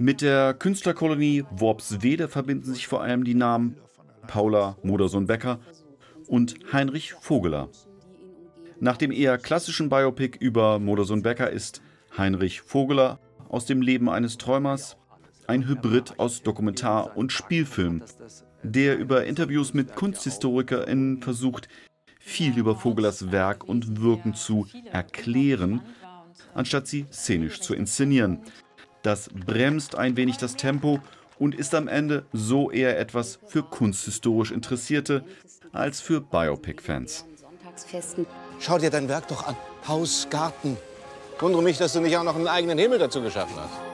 Mit der Künstlerkolonie Worpswede verbinden sich vor allem die Namen Paula Modersohn-Becker und Heinrich Vogeler. Nach dem eher klassischen Biopic über Modersohn-Becker ist Heinrich Vogeler aus dem Leben eines Träumers ein Hybrid aus Dokumentar und Spielfilm, der über Interviews mit KunsthistorikerInnen versucht, viel über Vogelers Werk und Wirken zu erklären, anstatt sie szenisch zu inszenieren. Das bremst ein wenig das Tempo und ist am Ende so eher etwas für kunsthistorisch Interessierte als für Biopic-Fans. Schau dir dein Werk doch an. Haus, Garten. Wundere mich, dass du nicht auch noch einen eigenen Himmel dazu geschaffen hast.